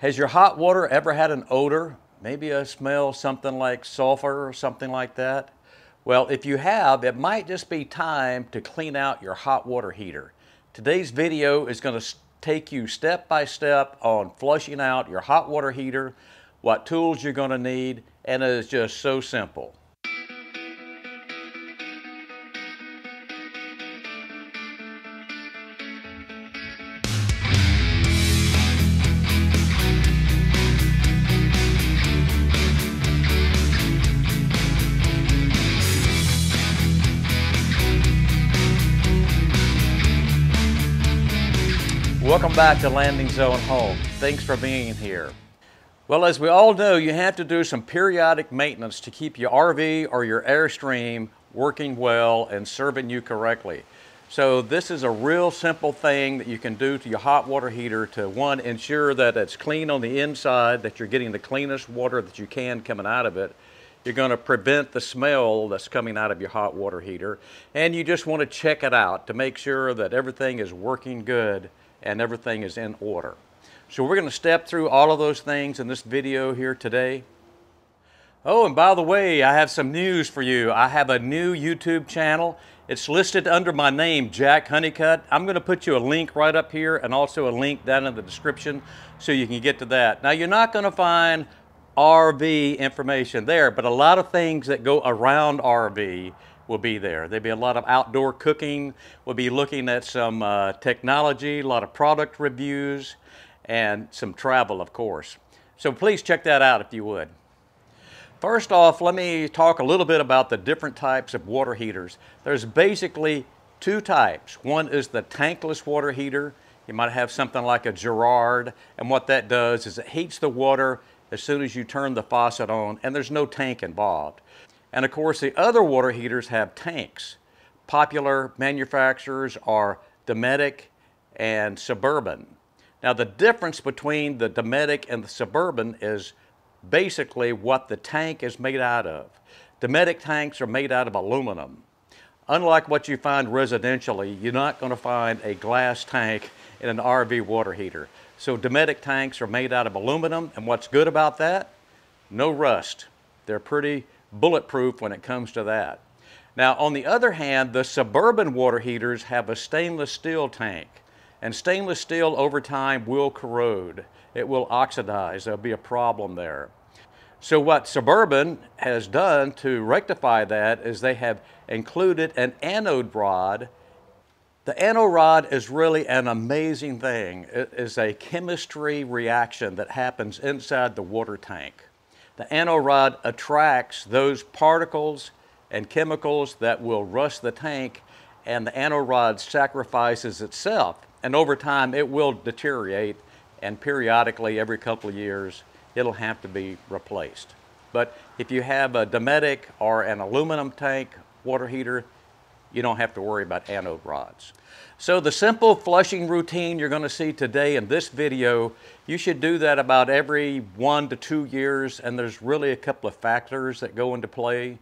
Has your hot water ever had an odor? Maybe a smell, something like sulfur or something like that? Well, if you have, it might just be time to clean out your hot water heater. Today's video is going to take you step by step on flushing out your hot water heater, what tools you're going to need, and it is just so simple. Welcome back to Landing Zone Home. Thanks for being here. Well, as we all know, you have to do some periodic maintenance to keep your RV or your Airstream working well and serving you correctly. So this is a real simple thing that you can do to your hot water heater to, one, ensure that it's clean on the inside, that you're getting the cleanest water that you can coming out of it. You're going to prevent the smell that's coming out of your hot water heater. And you just want to check it out to make sure that everything is working good and everything is in order. So we're going to step through all of those things in this video here today. Oh, and by the way, I have some news for you. I have a new YouTube channel. It's listed under my name, Jack Hunnicutt. I'm going to put you a link right up here and also a link down in the description so you can get to that. Now, you're not going to find RV information there, but a lot of things that go around RV will be there. There'll be a lot of outdoor cooking. We'll be looking at some technology, a lot of product reviews, and some travel, of course. So please check that out if you would. First off, let me talk a little bit about the different types of water heaters. There's basically two types. One is the tankless water heater. You might have something like a Girard, and what that does is it heats the water as soon as you turn the faucet on, and there's no tank involved. And of course, the other water heaters have tanks. Popular manufacturers are Dometic and Suburban. Now, the difference between the Dometic and the Suburban is basically what the tank is made out of. Dometic tanks are made out of aluminum. Unlike what you find residentially, you're not going to find a glass tank in an RV water heater. So Dometic tanks are made out of aluminum, and what's good about that? No rust. They're pretty bulletproof when it comes to that. Now, on the other hand, the Suburban water heaters have a stainless steel tank, and stainless steel over time will corrode. It will oxidize. There'll be a problem there. So what Suburban has done to rectify that is they have included an anode rod. The anode rod is really an amazing thing. It is a chemistry reaction that happens inside the water tank. The anode rod attracts those particles and chemicals that will rust the tank, and the anode rod sacrifices itself, and over time it will deteriorate, and periodically every couple of years it'll have to be replaced. But if you have a Dometic or an aluminum tank water heater, you don't have to worry about anode rods. So the simple flushing routine you're going to see today in this video, you should do that about every 1 to 2 years, and there's really a couple of factors that go into play,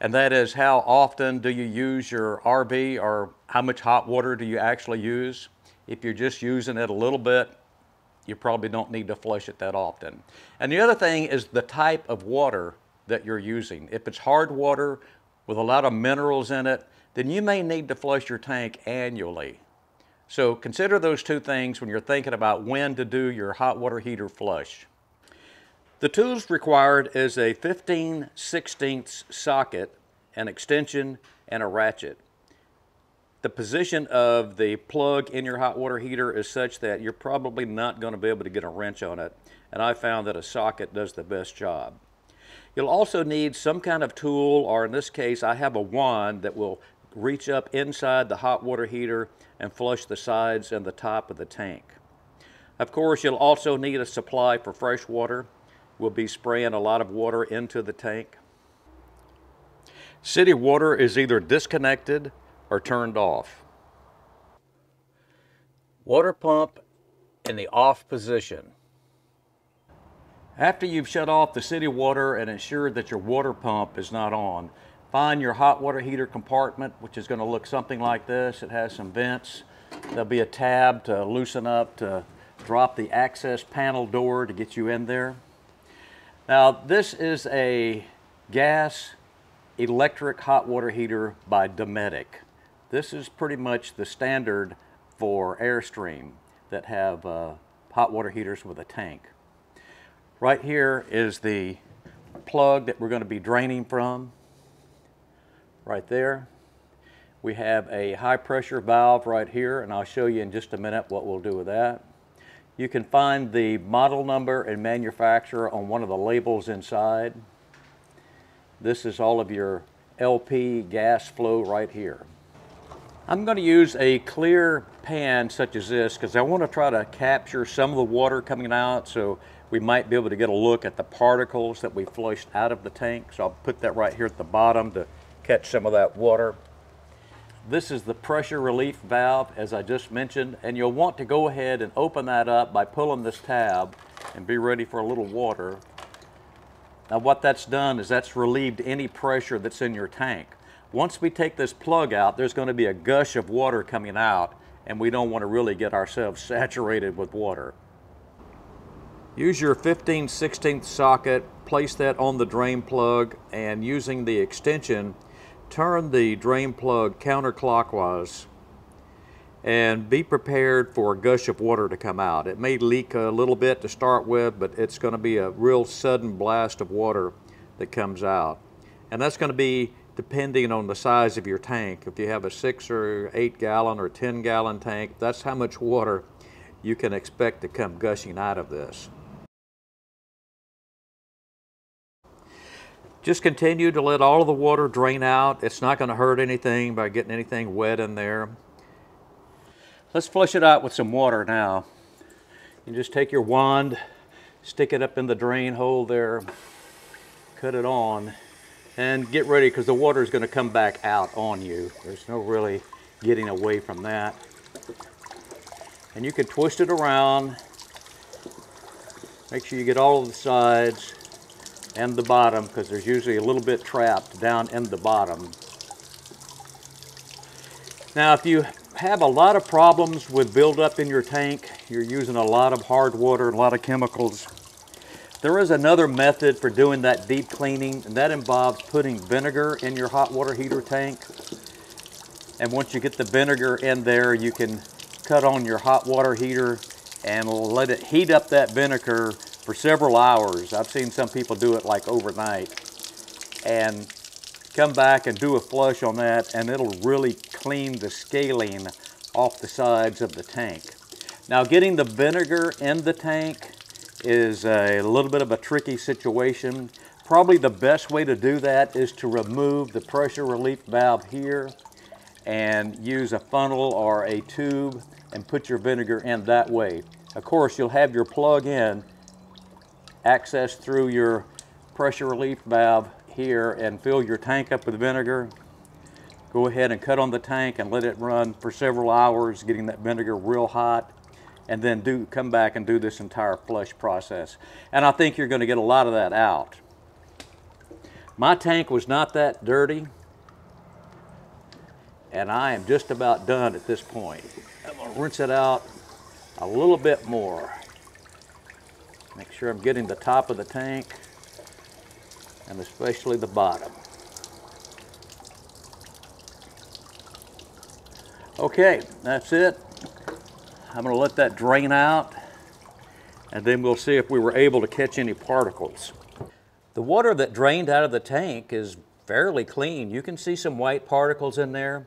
and that is how often do you use your RV, or how much hot water do you actually use. If you're just using it a little bit, you probably don't need to flush it that often. And the other thing is the type of water that you're using. If it's hard water with a lot of minerals in it, then you may need to flush your tank annually. So consider those two things when you're thinking about when to do your hot water heater flush. The tools required is a 15/16 socket, an extension, and a ratchet. The position of the plug in your hot water heater is such that you're probably not going to be able to get a wrench on it, and I found that a socket does the best job. You'll also need some kind of tool, or in this case, I have a wand that will reach up inside the hot water heater and flush the sides and the top of the tank. Of course, you'll also need a supply for fresh water. We'll be spraying a lot of water into the tank. City water is either disconnected or turned off. Water pump in the off position. After you've shut off the city water and ensured that your water pump is not on, find your hot water heater compartment, which is going to look something like this. It has some vents. There'll be a tab to loosen up to drop the access panel door to get you in there. Now, this is a gas electric hot water heater by Dometic. This is pretty much the standard for Airstream that have hot water heaters with a tank. Right here is the plug that we're going to be draining from. Right there. We have a high pressure valve right here, and I'll show you in just a minute what we'll do with that. You can find the model number and manufacturer on one of the labels inside. This is all of your LP gas flow right here. I'm going to use a clear pan such as this because I want to try to capture some of the water coming out, so we might be able to get a look at the particles that we flushed out of the tank. So I'll put that right here at the bottom to catch some of that water. This is the pressure relief valve, as I just mentioned, and you'll want to go ahead and open that up by pulling this tab and be ready for a little water. Now what that's done is that's relieved any pressure that's in your tank. Once we take this plug out, there's going to be a gush of water coming out, and we don't want to really get ourselves saturated with water. Use your 15/16 socket, place that on the drain plug, and using the extension, turn the drain plug counterclockwise and be prepared for a gush of water to come out. It may leak a little bit to start with, but it's going to be a real sudden blast of water that comes out. And that's going to be depending on the size of your tank. If you have a 6 or 8 gallon or 10 gallon tank, that's how much water you can expect to come gushing out of this. Just continue to let all of the water drain out. It's not going to hurt anything by getting anything wet in there. Let's flush it out with some water now. You just take your wand, stick it up in the drain hole there, cut it on, and get ready because the water is going to come back out on you. There's no really getting away from that. And you can twist it around. Make sure you get all of the sides and the bottom, because there's usually a little bit trapped down in the bottom. Now, if you have a lot of problems with buildup in your tank, you're using a lot of hard water and a lot of chemicals, there is another method for doing that deep cleaning, and that involves putting vinegar in your hot water heater tank. And once you get the vinegar in there, you can cut on your hot water heater and let it heat up that vinegar for several hours. I've seen some people do it like overnight, and come back and do a flush on that, and it'll really clean the scaling off the sides of the tank. Now, getting the vinegar in the tank is a little bit of a tricky situation. Probably the best way to do that is to remove the pressure relief valve here and use a funnel or a tube and put your vinegar in that way. Of course, you'll have your plug in, access through your pressure relief valve here, and fill your tank up with vinegar. Go ahead and cut on the tank and let it run for several hours, getting that vinegar real hot, and then come back and do this entire flush process. And I think you're going to get a lot of that out. My tank was not that dirty, and I am just about done at this point. I'm going to rinse it out a little bit more. Make sure I'm getting the top of the tank and especially the bottom. Okay, that's it. I'm going to let that drain out, and then we'll see if we were able to catch any particles. The water that drained out of the tank is fairly clean. You can see some white particles in there.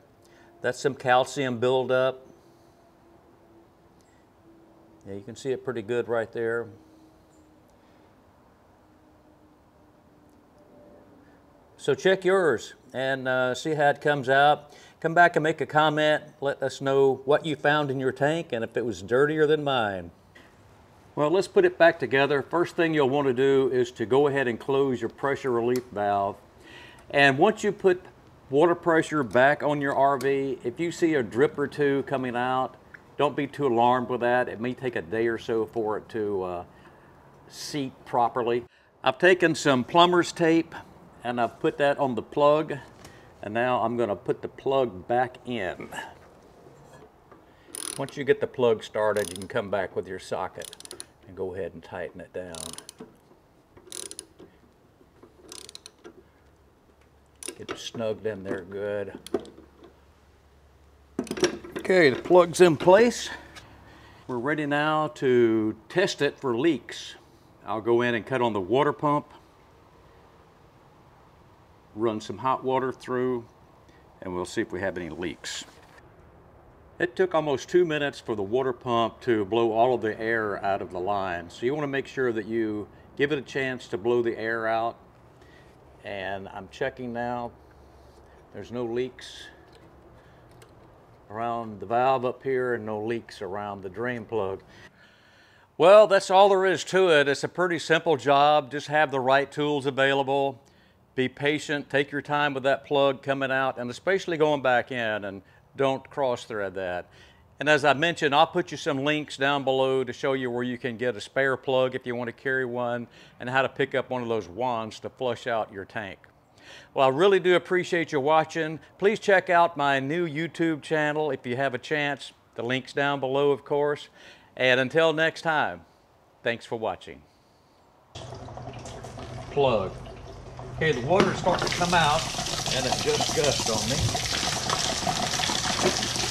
That's some calcium buildup. Yeah, you can see it pretty good right there. So check yours and see how it comes out. Come back and make a comment. Let us know what you found in your tank and if it was dirtier than mine. Well, let's put it back together. First thing you'll want to do is to go ahead and close your pressure relief valve. And once you put water pressure back on your RV, if you see a drip or two coming out, don't be too alarmed with that. It may take a day or so for it to seat properly. I've taken some plumber's tape and I've put that on the plug, and now I'm going to put the plug back in. Once you get the plug started, you can come back with your socket and go ahead and tighten it down. Get it snugged in there good. Okay, the plug's in place. We're ready now to test it for leaks. I'll go in and cut on the water pump, run some hot water through, and we'll see if we have any leaks. It took almost 2 minutes for the water pump to blow all of the air out of the line. So you want to make sure that you give it a chance to blow the air out. And I'm checking now. There's no leaks around the valve up here and no leaks around the drain plug. Well, that's all there is to it. It's a pretty simple job. Just have the right tools available. Be patient. Take your time with that plug coming out and especially going back in, and don't cross thread that. And as I mentioned, I'll put you some links down below to show you where you can get a spare plug if you want to carry one, and how to pick up one of those wands to flush out your tank. Well, I really do appreciate you watching. Please check out my new YouTube channel if you have a chance. The link's down below, of course. And until next time, thanks for watching. Plug. Okay, the water's starting to come out and it just gushed on me.